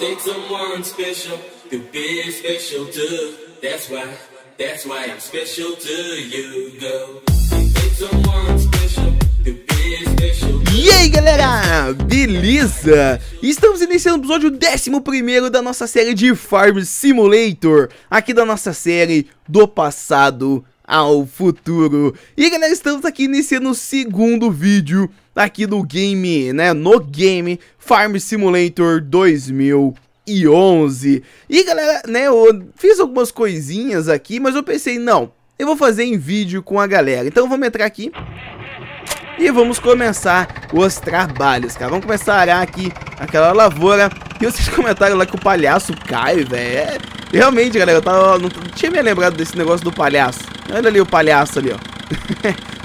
think someone special could be special too. That's why I'm special to you, girl. E aí galera, beleza? Estamos iniciando o episódio 11º da nossa série de Farming Simulator, aqui da nossa série do passado ao futuro. E galera, estamos aqui iniciando o segundo vídeo aqui do game, né, no game Farming Simulator 2011. E galera, né, eu fiz algumas coisinhas aqui, mas eu pensei, não, eu vou fazer em vídeo com a galera. Então vamos entrar aqui e vamos começar os trabalhos, cara. Vamos começar a arar aqui aquela lavoura. E vocês comentaram lá que o palhaço cai, velho. É, realmente, galera, eu tava, não tinha me lembrado desse negócio do palhaço. Olha ali o palhaço ali, ó.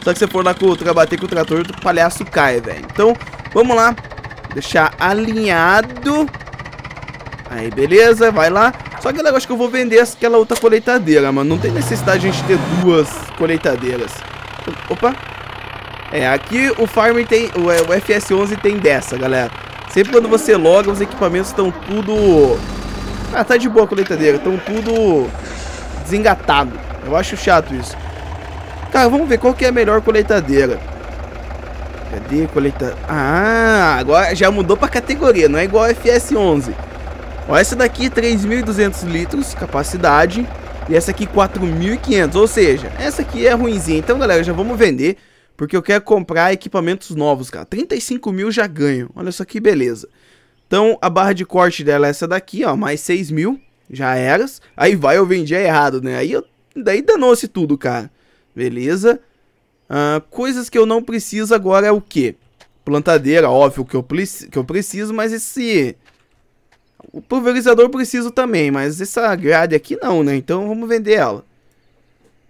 Só que você for lá bater com o trator, o palhaço cai, velho. Então, vamos lá. Deixar alinhado. Aí, beleza, vai lá. Só que, galera, eu acho que eu vou vender aquela outra colheitadeira, mano. Não tem necessidade de a gente ter duas colheitadeiras. Opa. É, aqui o Farming tem, o FS 2011 tem dessa, galera. Sempre quando você loga, os equipamentos estão tudo... Ah, tá de boa a colheitadeira, estão tudo desengatado. Eu acho chato isso. Cara, vamos ver qual que é a melhor colheitadeira. Cadê a colheitadeira? Ah, agora já mudou pra categoria, não é igual a FS 2011. Ó, essa daqui é 3.200 litros, capacidade. E essa aqui 4.500, ou seja, essa aqui é ruinzinha. Então, galera, já vamos vender... Porque eu quero comprar equipamentos novos, cara. 35 mil já ganho. Olha só que beleza. Então, a barra de corte dela é essa daqui, ó. Mais 6 mil. Já era. Aí vai, eu vendi errado, né? Aí eu... Daí danou-se tudo, cara. Beleza. Coisas que eu não preciso agora é o quê? Plantadeira, óbvio que eu preciso, mas esse... O pulverizador eu preciso também, mas essa grade aqui não, né? Então, vamos vender ela.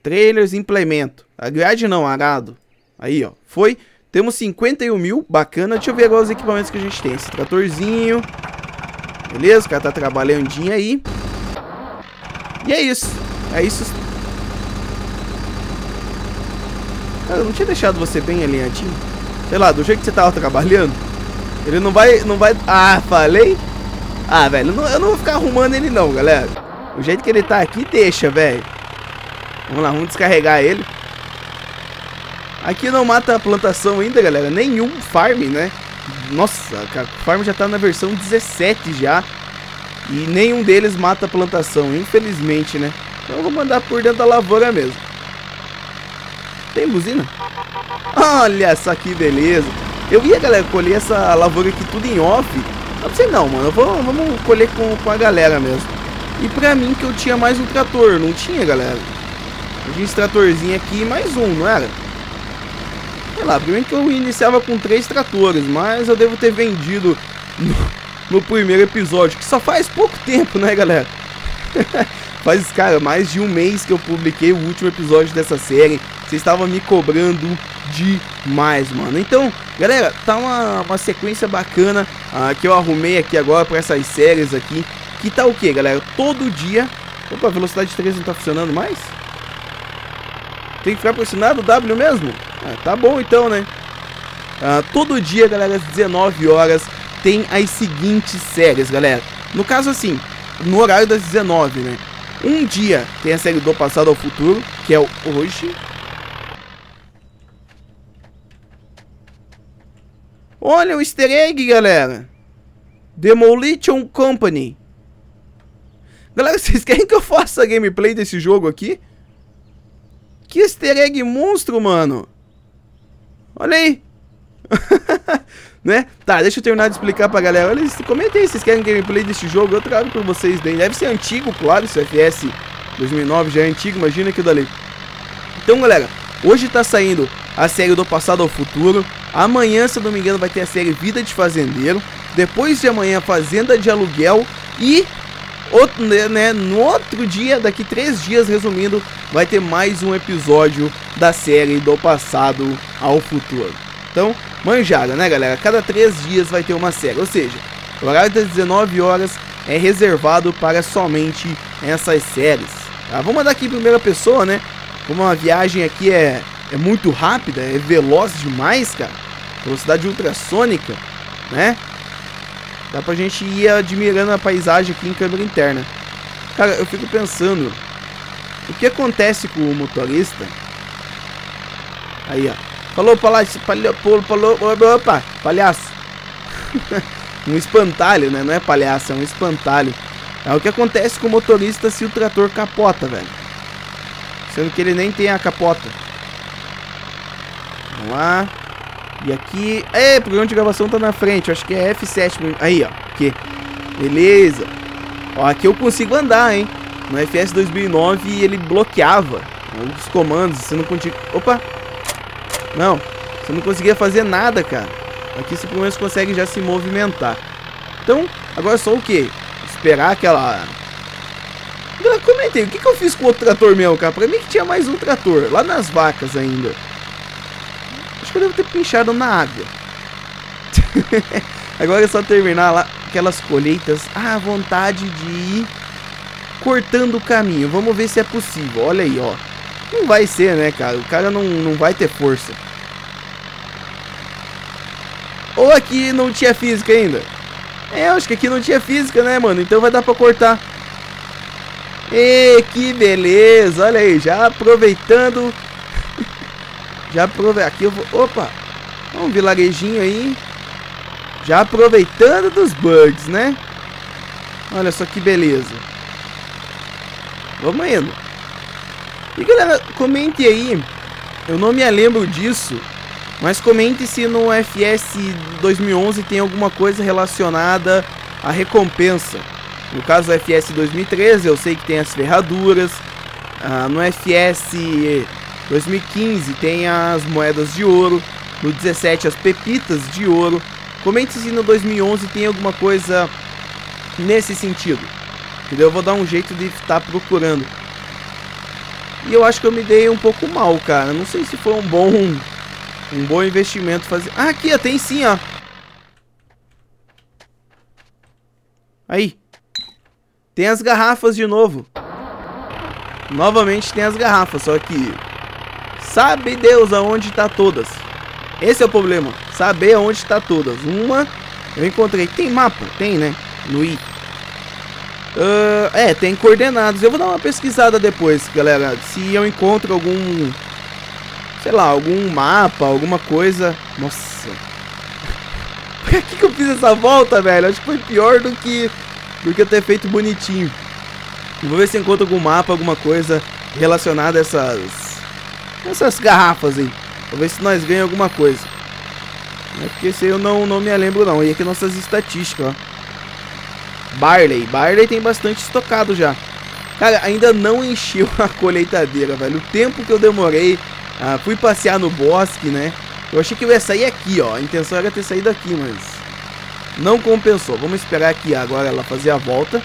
Trailers, implemento. A grade não, arado. Aí, ó, foi. Temos 51 mil, bacana. Deixa eu ver agora os equipamentos que a gente tem. Esse tratorzinho. Beleza, o cara tá trabalhandinho aí. E é isso. É isso. Cara, eu não tinha deixado você bem alinhadinho. Sei lá, do jeito que você tava trabalhando. Ele não vai, Ah, falei. Ah, velho, eu não vou ficar arrumando ele não, galera. O jeito que ele tá aqui, deixa, velho. Vamos lá, vamos descarregar ele. Aqui não mata a plantação ainda, galera. Nenhum farm, né? Nossa, cara, o farm já tá na versão 17 já. E nenhum deles mata a plantação, infelizmente, né? Então eu vou mandar por dentro da lavoura mesmo. Tem buzina? Olha só que beleza. Eu ia, galera, colher essa lavoura aqui tudo em off. Não sei não, mano. Vamos colher com a galera mesmo. E pra mim que eu tinha mais um trator. Não tinha, galera. Eu tinha esse tratorzinho aqui e mais um, não era? Sei lá, primeiro que eu iniciava com 3 tratores, mas eu devo ter vendido no primeiro episódio, que só faz pouco tempo, né, galera? Faz, cara, mais de um mês que eu publiquei o último episódio dessa série. Vocês estavam me cobrando demais, mano. Então, galera, tá uma sequência bacana que eu arrumei aqui agora pra essas séries aqui. Que tá o que, galera? Todo dia... Opa, a velocidade 3 não tá funcionando mais? Tem que ficar pressionado o W mesmo? Ah, tá bom então, né? Todo dia, galera, às 19 horas tem as seguintes séries, galera. No caso, assim, no horário das 19, né? Um dia tem a série do passado ao futuro, que é o hoje. Olha o easter egg, galera. Demolition Company. Galera, vocês querem que eu faça a gameplay desse jogo aqui? Que easter egg monstro, mano. Olha aí. Né? Tá, deixa eu terminar de explicar pra galera. Olha, comenta aí se vocês querem gameplay desse jogo. Eu trago pra vocês bem. Deve ser antigo, claro. Esse FS 2009 já é antigo. Imagina aquilo ali. Então, galera, hoje tá saindo a série do passado ao futuro. Amanhã, se eu não me engano, vai ter a série Vida de Fazendeiro. Depois de amanhã, Fazenda de Aluguel. E... outro, né, no outro dia, daqui 3 dias, resumindo, vai ter mais um episódio da série do passado ao futuro. Então, manjada, né, galera? Cada 3 dias vai ter uma série. Ou seja, o horário das 19 horas é reservado para somente essas séries. Tá? Vamos mandar aqui em primeira pessoa, né? Como a viagem aqui é muito rápida, é veloz demais, cara. Velocidade ultrassônica, né? Dá pra gente ir admirando a paisagem aqui em câmera interna. Cara, eu fico pensando, o que acontece com o motorista? Aí, ó. Falou, palhaço. Opa, palhaço. Um espantalho, né? Não é palhaço, é um espantalho. É o que acontece com o motorista se o trator capota, velho. Sendo que ele nem tem a capota. Vamos lá. E aqui... É, o programa de gravação tá na frente. Eu acho que é F7. Aí, ó. Aqui. Beleza. Ó, aqui eu consigo andar, hein. No FS 2009 ele bloqueava os comandos. Você não conseguia... Opa. Não. Você não conseguia fazer nada, cara. Aqui você pelo menos consegue já se movimentar. Então, agora é só o quê? Esperar aquela... Eu comentei, o que que eu fiz com o outro trator meu, cara? Pra mim que tinha mais um trator. Lá nas vacas ainda. Acho que eu devo ter pinchado na água. Agora é só terminar lá aquelas colheitas. Ah, vontade de ir cortando o caminho. Vamos ver se é possível. Olha aí, ó. Não vai ser, né, cara? O cara não vai ter força. Ou aqui não tinha física ainda? É, acho que aqui não tinha física, né, mano? Então vai dar pra cortar. E que beleza! Olha aí, já aproveitando. Já aproveitando. Aqui eu vou. Opa! Um vilarejinho aí. Já aproveitando dos bugs, né? Olha só que beleza. Vamos indo. E galera, comente aí. Eu não me lembro disso. Mas comente se no FS 2011 tem alguma coisa relacionada à recompensa. No caso do FS 2013 eu sei que tem as ferraduras. No FS 2015 tem as moedas de ouro. No 17 as pepitas de ouro. Comente se no 2011 tem alguma coisa nesse sentido. Entendeu? Eu vou dar um jeito de estar procurando. E eu acho que eu me dei um pouco mal, cara. Não sei se foi um bom investimento fazer... Ah, aqui, ó, tem sim, ó. Aí. Tem as garrafas de novo. Novamente tem as garrafas, só que... Sabe Deus aonde tá todas. Esse é o problema. Saber aonde tá todas. Uma, eu encontrei. Tem mapa? Tem, né? No I. É, tem coordenadas. Eu vou dar uma pesquisada depois, galera. Se eu encontro algum... Sei lá, algum mapa, alguma coisa. Nossa. Por que que eu fiz essa volta, velho? Acho que foi pior do que eu ter feito bonitinho. Vou ver se encontro algum mapa, alguma coisa relacionada a essas garrafas aí. Vou ver se nós ganhamos alguma coisa. É porque esse aí eu não me lembro não. E aqui nossas estatísticas, ó. Barley tem bastante estocado já. Cara, ainda não encheu a colheitadeira, velho. O tempo que eu demorei. Fui passear no bosque, né? Eu achei que eu ia sair aqui, ó. A intenção era ter saído aqui, mas não compensou. Vamos esperar aqui agora ela fazer a volta.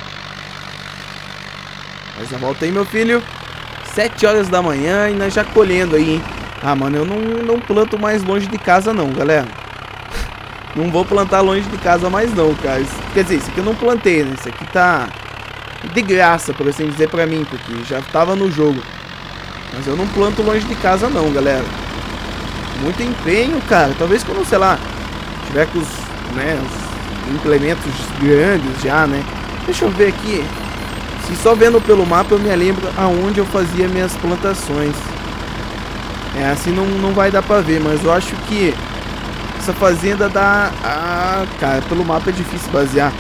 Faz a volta aí, meu filho. 7 horas da manhã e nós já colhendo aí, hein? Ah, mano, eu não planto mais longe de casa não, galera. Não vou plantar longe de casa mais não, cara. Quer dizer, isso aqui eu não plantei, né? Isso aqui tá de graça, por assim dizer, pra mim, porque já tava no jogo. Mas eu não planto longe de casa não, galera. Muito empenho, cara. Talvez quando, sei lá, tiver com os, né, os implementos grandes já, né. Deixa eu ver aqui. Se só vendo pelo mapa eu me lembro aonde eu fazia minhas plantações. É, assim não vai dar pra ver. Mas eu acho que essa fazenda dá... Ah, cara, pelo mapa é difícil basear.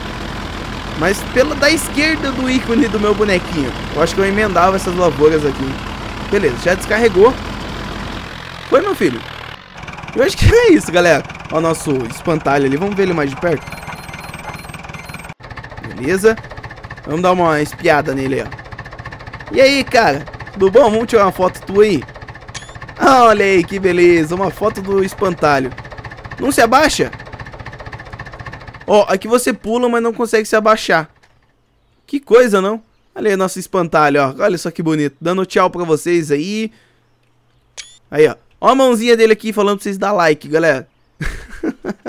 Mas pela da esquerda do ícone do meu bonequinho. Eu acho que eu emendava essas lavouras aqui. Beleza, já descarregou. Foi, meu filho. Eu acho que é isso, galera. Ó, o nosso espantalho ali. Vamos ver ele mais de perto. Beleza. Vamos dar uma espiada nele, ó. E aí, cara? Tudo bom? Vamos tirar uma foto tua aí. Ah, olha aí, que beleza. Uma foto do espantalho. Não se abaixa? Ó, aqui você pula, mas não consegue se abaixar. Que coisa, não? Olha aí nosso espantalho, ó. Olha só que bonito. Dando tchau pra vocês aí. Aí, ó. Ó a mãozinha dele aqui falando pra vocês dar like, galera.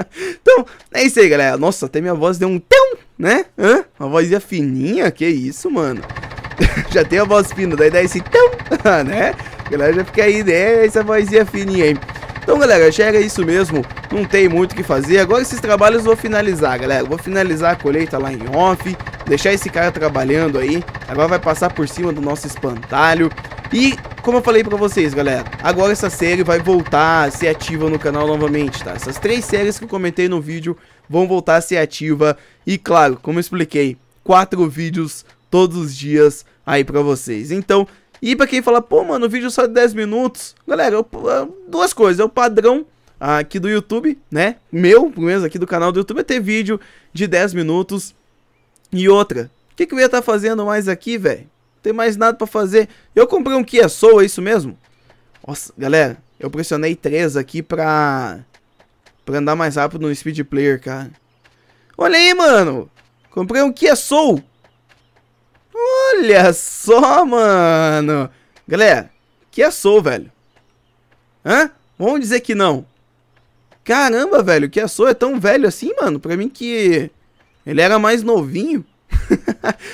Então, é isso aí, galera. Nossa, até minha voz deu um tão, né? Hã? Uma vozinha fininha? Que isso, mano. Já tem a voz fina, daí dá esse tão, né? Galera, já fica aí, né? Essa vozinha fininha aí. Então, galera, chega isso mesmo. não tem muito o que fazer. Agora esses trabalhos eu vou finalizar, galera. Vou finalizar a colheita lá em off, deixar esse cara trabalhando aí. Agora vai passar por cima do nosso espantalho. E como eu falei pra vocês, galera, agora essa série vai voltar a ser ativa no canal novamente, tá? Essas três séries que eu comentei no vídeo vão voltar a ser ativa. E claro, como eu expliquei, 4 vídeos todos os dias aí pra vocês. Então, e pra quem fala, pô mano, o vídeo só de 10 minutos, galera, duas coisas, é o padrão aqui do YouTube, né? Meu, pelo menos aqui do canal do YouTube, é ter vídeo de 10 minutos. E outra, o que eu ia estar fazendo mais aqui, velho? Não tem mais nada pra fazer. Eu comprei um Kia Soul, é isso mesmo? Nossa, galera, eu pressionei 3 aqui pra andar mais rápido no Speed Player, cara. Olha aí, mano, comprei um Kia Soul. Olha só, mano. Galera, Kia Soul, velho. Hã? Vamos dizer que não. Caramba, velho, Kia Soul é tão velho assim, mano. Pra mim que ele era mais novinho.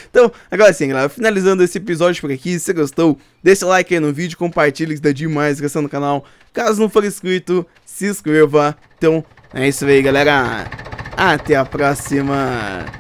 Então, agora sim, galera, finalizando esse episódio por aqui. Se você gostou, deixa o like aí no vídeo, compartilha, que dá demais graças no canal. Caso não for inscrito, se inscreva. Então, é isso aí, galera. Até a próxima.